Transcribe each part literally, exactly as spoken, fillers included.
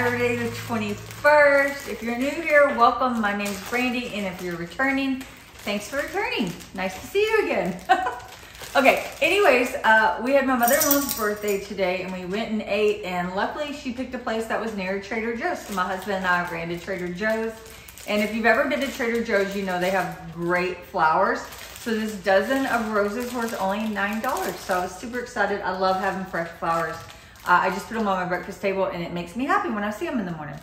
Saturday the twenty-first. If you're new here, welcome. My name is Brandy, and if you're returning, thanks for returning. Nice to see you again. Okay, anyways, uh, we had my mother-in-law's birthday today, and we went and ate, and luckily she picked a place that was near Trader Joe's. So my husband and I ran to Trader Joe's, and if you've ever been to Trader Joe's, you know they have great flowers. So this dozen of roses was only nine dollars, so I was super excited. I love having fresh flowers. Uh, I just put them on my breakfast table, and it makes me happy when I see them in the morning.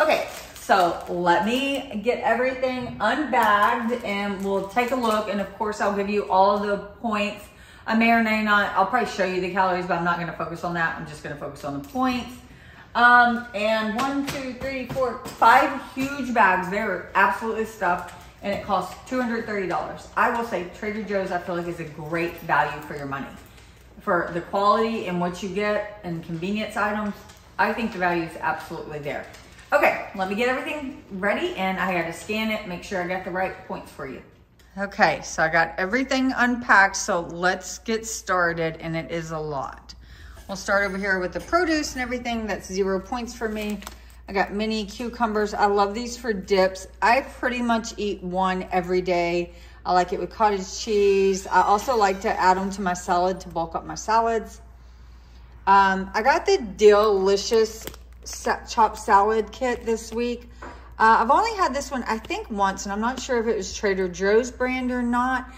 Okay, so let me get everything unbagged, and we'll take a look. And of course, I'll give you all the points. I may or may not. I'll probably show you the calories, but I'm not going to focus on that. I'm just going to focus on the points. Um, and one, two, three, four, five huge bags. They were absolutely stuffed, and it cost two hundred thirty dollars. I will say Trader Joe's, I feel like, is a great value for your money. For the quality and what you get and convenience items, I think the value is absolutely there. Okay, let me get everything ready, and I gotta scan it, make sure I got the right points for you. Okay, so I got everything unpacked, so let's get started, and it is a lot. We'll start over here with the produce and everything. That's zero points for me. I got mini cucumbers. I love these for dips. I pretty much eat one every day. I like it with cottage cheese. I also like to add them to my salad to bulk up my salads. Um, I got the Delicious chopped salad kit this week. Uh, I've only had this one, I think, once, and I'm not sure if it was Trader Joe's brand or not.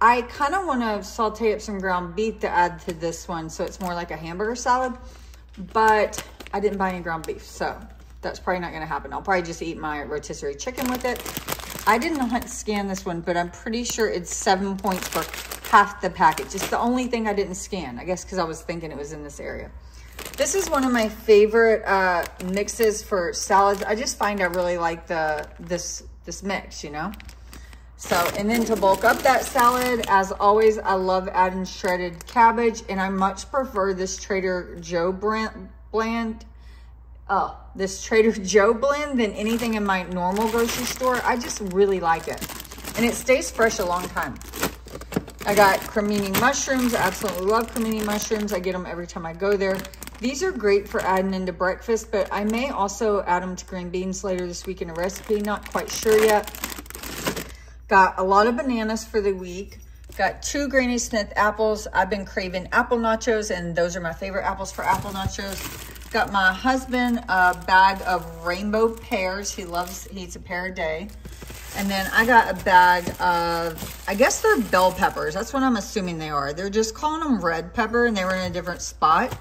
I kind of want to saute up some ground beef to add to this one, so it's more like a hamburger salad, but I didn't buy any ground beef, so that's probably not going to happen. I'll probably just eat my rotisserie chicken with it. I didn't scan this one, but I'm pretty sure it's seven points for half the package. It's the only thing I didn't scan, I guess, because I was thinking it was in this area. This is one of my favorite uh, mixes for salads. I just find I really like the this this mix, you know? So, and then to bulk up that salad, as always, I love adding shredded cabbage, and I much prefer this Trader Joe brand, blend. Oh, this Trader Joe blend than anything in my normal grocery store. I just really like it. And it stays fresh a long time. I got cremini mushrooms. I absolutely love cremini mushrooms. I get them every time I go there. These are great for adding into breakfast, but I may also add them to green beans later this week in a recipe. Not quite sure yet. Got a lot of bananas for the week. Got two Granny Smith apples. I've been craving apple nachos, and those are my favorite apples for apple nachos. Got my husband a bag of rainbow pears. He loves, he eats a pear a day. And then I got a bag of, I guess they're bell peppers. That's what I'm assuming they are. They're just calling them red pepper, and they were in a different spot,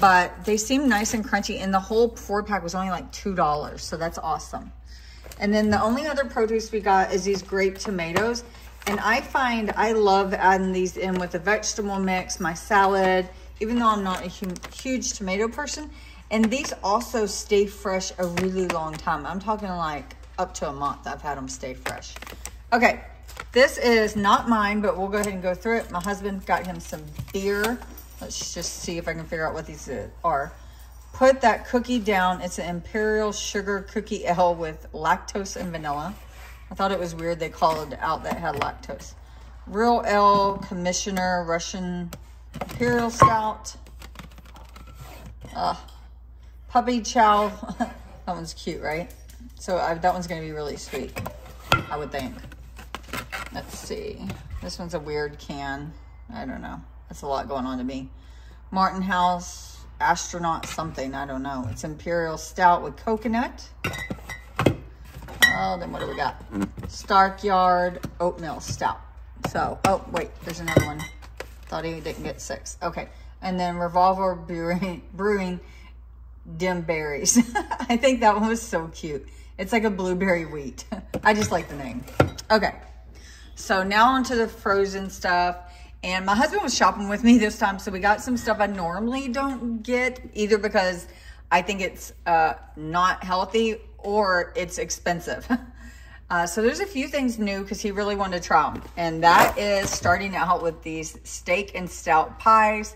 but they seem nice and crunchy. And the whole four pack was only like two dollars. So that's awesome. And then the only other produce we got is these grape tomatoes. And I find I love adding these in with a vegetable mix, my salad, even though I'm not a huge tomato person. And these also stay fresh a really long time. I'm talking like up to a month I've had them stay fresh. Okay, this is not mine, but we'll go ahead and go through it. My husband got him some beer. Let's just see if I can figure out what these are. Put that cookie down. It's an imperial sugar cookie ale with lactose and vanilla. I thought it was weird they called it out that had lactose. Real ale, commissioner, Russian imperial stout. Ugh. Puppy chow. That one's cute, right? So I, that one's going to be really sweet, I would think. Let's see. This one's a weird can. I don't know. That's a lot going on to me. Martin House astronaut something. I don't know. It's imperial stout with coconut. Oh, then what do we got? Stark Yard oatmeal stout. So, oh, wait. There's another one. Thought he didn't get six. Okay. And then Revolver Brewing, Brewing Dim Berries. I think that one was so cute. It's like a blueberry wheat. I just like the name. Okay. So now onto the frozen stuff. And my husband was shopping with me this time, so we got some stuff I normally don't get, either because I think it's uh, not healthy or it's expensive. Uh, so there's a few things new because he really wanted to try them. And that is starting out with these steak and stout pies.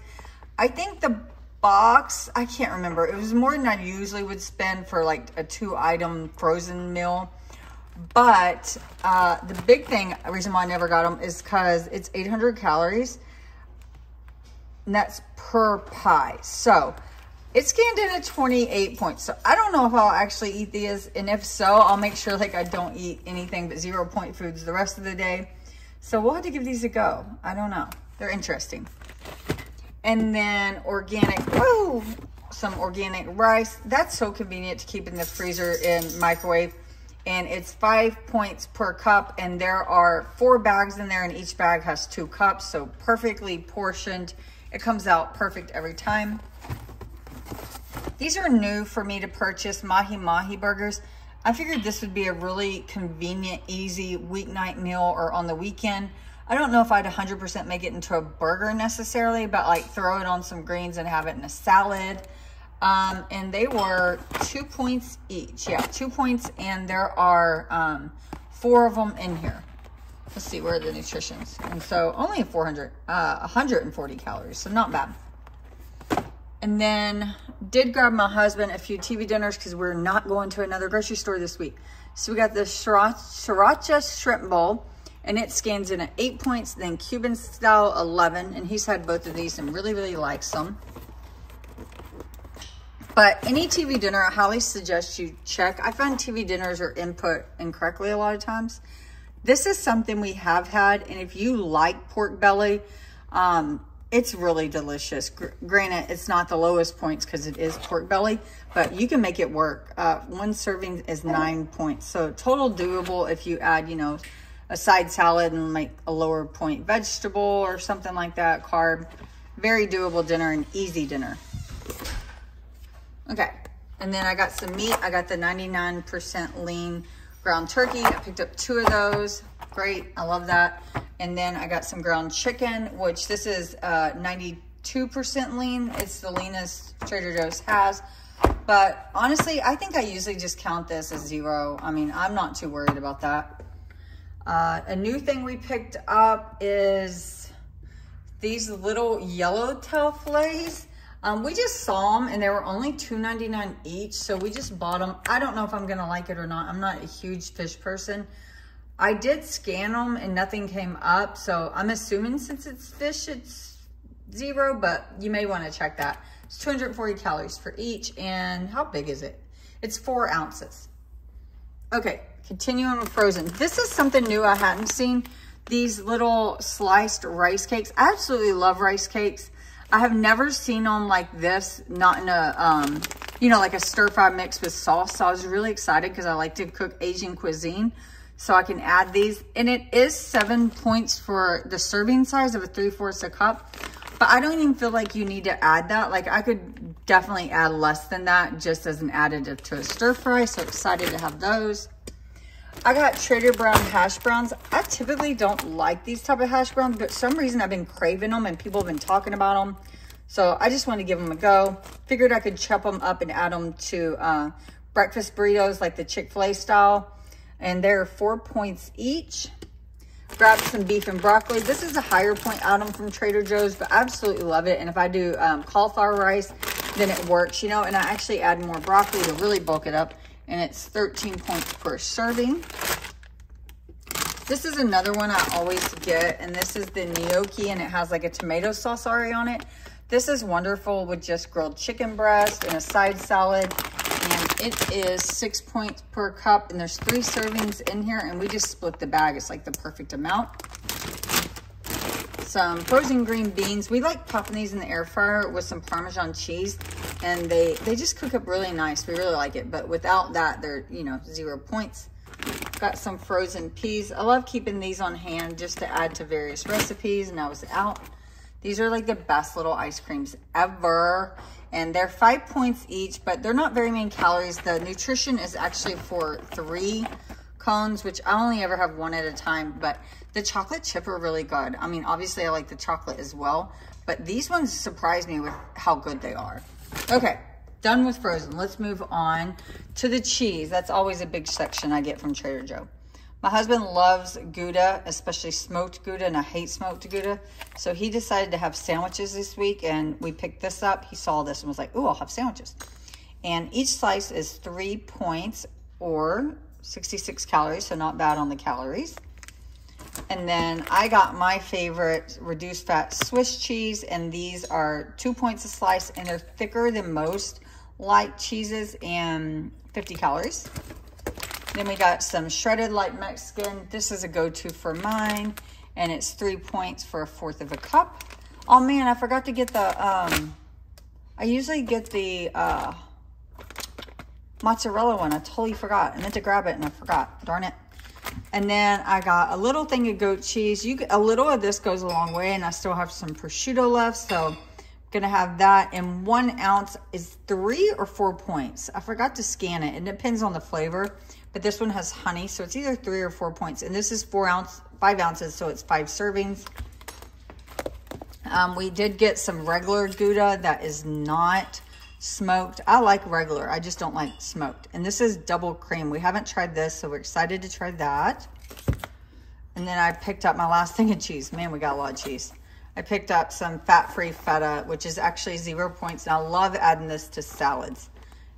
I think the box, I can't remember. It was more than I usually would spend for like a two item frozen meal. But uh, the big thing, the reason why I never got them is because it's eight hundred calories. And that's per pie. So It scanned in at twenty-eight points. So I don't know if I'll actually eat these. And if so, I'll make sure like I don't eat anything but zero point foods the rest of the day. So we'll have to give these a go. I don't know. They're interesting. And then organic, whoa, some organic rice. That's so convenient to keep in the freezer and microwave. And it's five points per cup. And there are four bags in there and each bag has two cups. So perfectly portioned. It comes out perfect every time. These are new for me to purchase, Mahi Mahi burgers. I figured this would be a really convenient, easy weeknight meal or on the weekend. I don't know if I'd one hundred percent make it into a burger necessarily, but like throw it on some greens and have it in a salad. Um, and they were two points each. Yeah, two points. And there are um, four of them in here. Let's see, where are the nutritions? And so only four hundred, uh, one hundred forty calories. So not bad. And then did grab my husband a few T V dinners because we're not going to another grocery store this week. So we got the Sriracha Shrimp Bowl, and it scans in at eight points, then Cuban Style eleven, and he's had both of these and really, really likes them. But any T V dinner, I highly suggest you check. I find T V dinners are input incorrectly a lot of times. This is something we have had, and if you like pork belly, um, it's really delicious. Gr granted, it's not the lowest points because it is pork belly, but you can make it work. Uh, one serving is nine points. So total doable if you add, you know, a side salad and like a lower point vegetable or something like that, carb. Very doable dinner and easy dinner. Okay. And then I got some meat. I got the ninety-nine percent lean ground turkey. I picked up two of those. Great. I love that. And then I got some ground chicken, which this is uh, ninety-two percent lean. It's the leanest Trader Joe's has. But honestly, I think I usually just count this as zero. I mean, I'm not too worried about that. Uh, a new thing we picked up is these little yellowtail fillets. Um, we just saw them and they were only two ninety-nine each. So we just bought them. I don't know if I'm going to like it or not. I'm not a huge fish person. I did scan them and nothing came up. So I'm assuming since it's fish, it's zero, but you may want to check that. It's two hundred forty calories for each. And how big is it? It's four ounces. Okay, continuing with frozen. This is something new I hadn't seen. These little sliced rice cakes. I absolutely love rice cakes. I have never seen them like this, not in a, um, you know, like a stir-fry mix with sauce. So I was really excited because I like to cook Asian cuisine. So I can add these, and it is seven points for the serving size of a three-fourths a cup, but I don't even feel like you need to add that. Like I could definitely add less than that just as an additive to a stir fry. So excited to have those. I got Trader Brown hash browns. I typically don't like these type of hash browns, but for some reason I've been craving them and people have been talking about them. So I just wanted to give them a go. Figured I could chop them up and add them to uh, breakfast burritos like the Chick-fil-A style. And they're four points each. Grab some beef and broccoli. This is a higher point item from Trader Joe's, but I absolutely love it. And if I do um, cauliflower rice, then it works, you know, and I actually add more broccoli to really bulk it up. And it's thirteen points per serving. This is another one I always get. And this is the gnocchi, and it has like a tomato sauce already on it. This is wonderful with just grilled chicken breast and a side salad. And it is six points per cup, and there's three servings in here, and we just split the bag. It's like the perfect amount. Some frozen green beans. We like popping these in the air fryer with some Parmesan cheese, and they, they just cook up really nice. We really like it, but without that, they're, you know, zero points. Got some frozen peas. I love keeping these on hand just to add to various recipes, and I was out. These are like the best little ice creams ever. And they're five points each, but they're not very many calories. The nutrition is actually for three cones, which I only ever have one at a time, but the chocolate chip are really good. I mean, obviously I like the chocolate as well, but these ones surprised me with how good they are. Okay, done with frozen. Let's move on to the cheese. That's always a big section I get from Trader Joe. My husband loves Gouda, especially smoked Gouda, and I hate smoked Gouda. So he decided to have sandwiches this week, and we picked this up. He saw this and was like, ooh, I'll have sandwiches. And each slice is three points or sixty-six calories, so not bad on the calories. And then I got my favorite reduced fat Swiss cheese, and these are two points a slice, and they're thicker than most light cheeses and fifty calories. Then we got some shredded light Mexican. This is a go-to for mine, and it's three points for a fourth of a cup. Oh man, I forgot to get the, um, I usually get the uh, mozzarella one. I totally forgot. I meant to grab it and I forgot, darn it. And then I got a little thing of goat cheese. You A little of this goes a long way, and I still have some prosciutto left. So I'm going to have that. And one ounce is three or four points. I forgot to scan it. It depends on the flavor. But this one has honey, so it's either three or four points. And this is four ounce, five ounces, so it's five servings. Um, we did get some regular Gouda that is not smoked. I like regular. I just don't like smoked. And this is double cream. We haven't tried this, so we're excited to try that. And then I picked up my last thing of cheese. Man, we got a lot of cheese. I picked up some fat-free feta, which is actually zero points. And I love adding this to salads.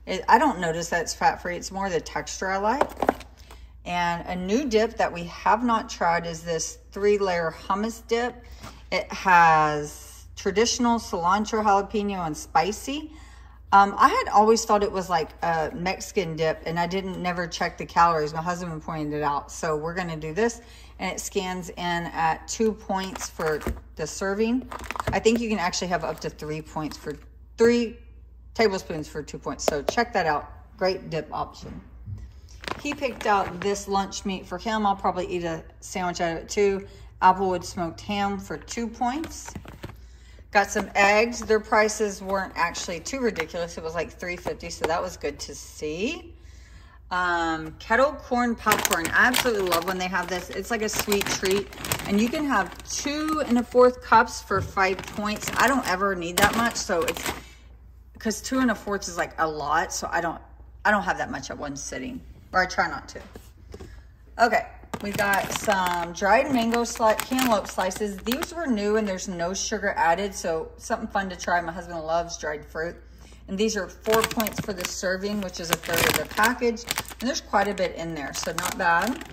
It, I don't notice that it's fat-free. It's more the texture I like. And a new dip that we have not tried is this three-layer hummus dip. It has traditional, cilantro, jalapeno, and spicy. Um, I had always thought it was like a Mexican dip, and I didn't never check the calories. My husband pointed it out. So we're going to do this, and it scans in at two points for the serving. I think you can actually have up to three points for three tablespoons for two points. So check that out. Great dip option. He picked out this lunch meat for him. I'll probably eat a sandwich out of it too. Applewood smoked ham for two points. Got some eggs. Their prices weren't actually too ridiculous. It was like three fifty, so that was good to see. Um, kettle corn popcorn. I absolutely love when they have this. It's like a sweet treat. And you can have two and a fourth cups for five points. I don't ever need that much, so it's because two and a fourth is like a lot, so I don't I don't have that much at one sitting. Or I try not to. Okay. We got some dried mango slice, cantaloupe slices. These were new, and there's no sugar added, so something fun to try. My husband loves dried fruit. And these are four points for the serving, which is a third of the package. And there's quite a bit in there, so not bad.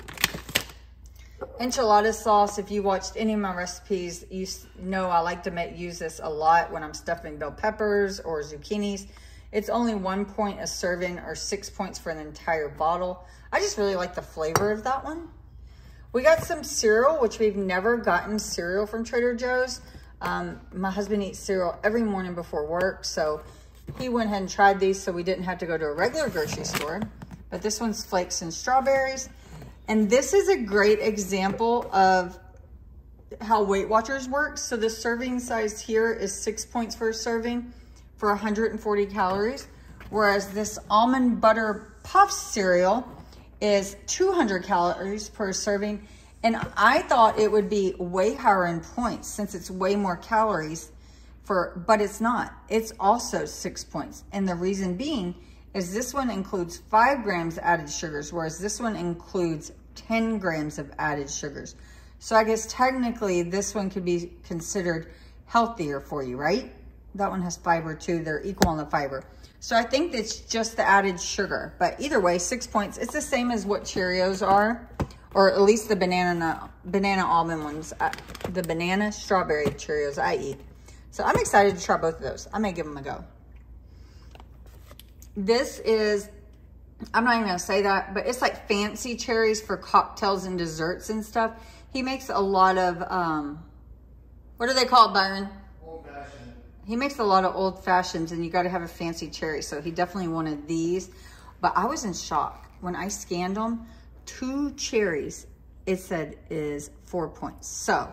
Enchilada sauce. If you watched any of my recipes, you know I like to make, use this a lot when I'm stuffing bell peppers or zucchinis. It's only one point a serving, or six points for an entire bottle. I just really like the flavor of that one. We got some cereal, which we've never gotten cereal from Trader Joe's. Um, my husband eats cereal every morning before work, so he went ahead and tried these, so we didn't have to go to a regular grocery store. But this one's flakes and strawberries. And this is a great example of how Weight Watchers works. So the serving size here is six points for a serving for one hundred forty calories, whereas this almond butter puff cereal is two hundred calories per serving. And I thought it would be way higher in points since it's way more calories for, but it's not. It's also six points. And the reason being is this one includes five grams added sugars, whereas this one includes ten grams of added sugars. So I guess technically this one could be considered healthier for you, right? That one has fiber too. They're equal on the fiber. So I think it's just the added sugar. But either way, six points. It's the same as what Cheerios are, or at least the banana banana almond ones, I, the banana strawberry Cheerios I eat. So I'm excited to try both of those. I may give them a go. This is, I'm not even going to say that, but it's like fancy cherries for cocktails and desserts and stuff. He makes a lot of, um, what are they called, Byron? He makes a lot of old fashions, and you got to have a fancy cherry. So he definitely wanted these, but I was in shock when I scanned them. Two cherries, it said, is four points. So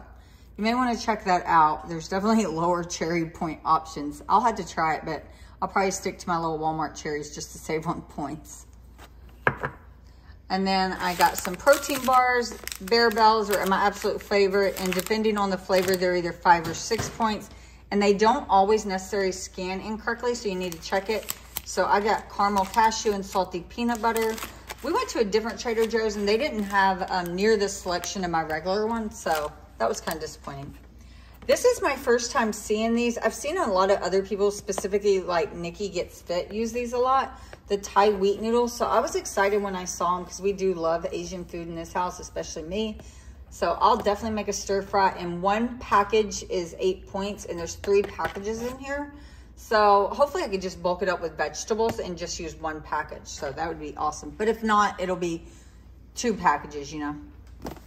you may want to check that out. There's definitely lower cherry point options. I'll have to try it, but I'll probably stick to my little Walmart cherries just to save on points. And then I got some protein bars. Bear Bells are my absolute favorite, and depending on the flavor, they're either five or six points. And they don't always necessarily scan incorrectly, so you need to check it. So I got caramel cashew and salty peanut butter. We went to a different Trader Joe's, and they didn't have um, near this selection in my regular one, so that was kind of disappointing. This is my first time seeing these. I've seen a lot of other people, specifically like Nikki Gets Fit, use these a lot. The Thai wheat noodles. So I was excited when I saw them because we do love Asian food in this house, especially me. So I'll definitely make a stir fry, and one package is eight points and there's three packages in here. So hopefully I could just bulk it up with vegetables and just use one package. So that would be awesome. But if not, it'll be two packages, you know,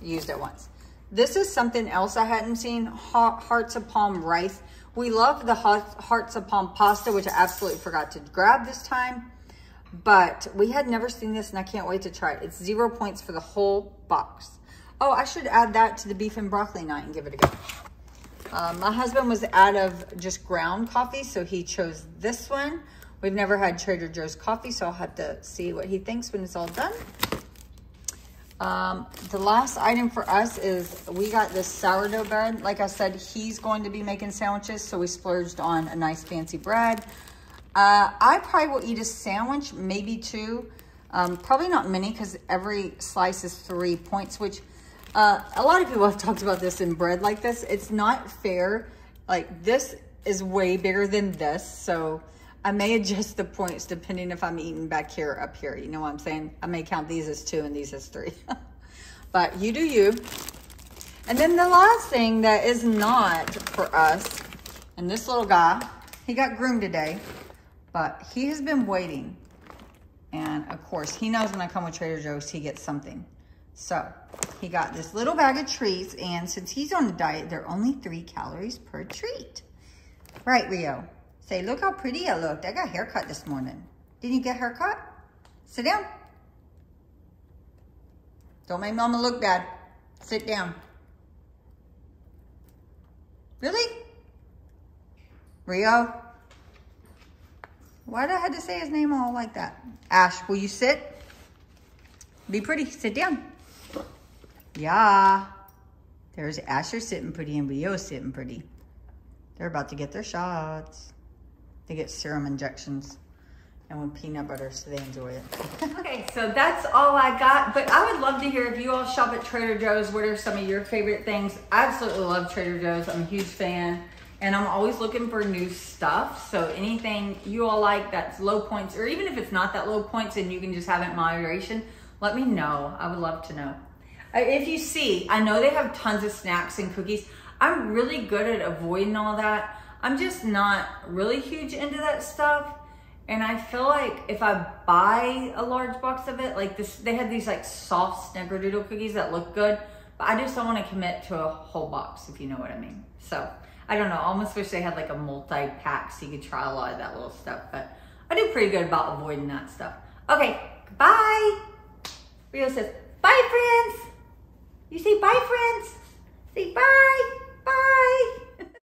used at once. This is something else I hadn't seen, hearts of palm rice. We love the hearts of palm pasta, which I absolutely forgot to grab this time. But we had never seen this, and I can't wait to try it. It's zero points for the whole box. Oh, I should add that to the beef and broccoli night and give it a go. Um, my husband was out of just ground coffee, so he chose this one. We've never had Trader Joe's coffee, so I'll have to see what he thinks when it's all done. Um, the last item for us is we got this sourdough bread. Like I said, he's going to be making sandwiches, so we splurged on a nice fancy bread. Uh, I probably will eat a sandwich, maybe two. Um, probably not many, because every slice is three points, which... Uh, a lot of people have talked about this in bread like this. It's not fair. Like, this is way bigger than this. So I may adjust the points depending if I'm eating back here or up here. You know what I'm saying? I may count these as two and these as three. But you do you. And then the last thing that is not for us, and this little guy, he got groomed today, but he has been waiting. And, of course, he knows when I come with Trader Joe's, he gets something. So he got this little bag of treats, and since he's on a diet, they're only three calories per treat. Right, Rio? Say, look how pretty I looked. I got a haircut this morning. Didn't you get a haircut? Sit down. Don't make Mama look bad. Sit down. Really? Rio? Why did I have to say his name all like that? Ash, will you sit? Be pretty. Sit down. Yeah. There's Asher sitting pretty and Leo sitting pretty. They're about to get their shots. They get serum injections and with peanut butter, so they enjoy it. Okay, so that's all I got. But I would love to hear if you all shop at Trader Joe's, what are some of your favorite things? I absolutely love Trader Joe's. I'm a huge fan. And I'm always looking for new stuff. So anything you all like that's low points, or even if it's not that low points and you can just have it in moderation, let me know. I would love to know. If you see, I know they have tons of snacks and cookies. I'm really good at avoiding all that. I'm just not really huge into that stuff. And I feel like if I buy a large box of it, like this, they had these like soft snickerdoodle cookies that look good, but I just don't want to commit to a whole box, if you know what I mean. So I don't know. I almost wish they had like a multi-pack so you could try a lot of that little stuff, but I do pretty good about avoiding that stuff. Okay, bye. Rio says, bye friends. You say bye friends. Say bye.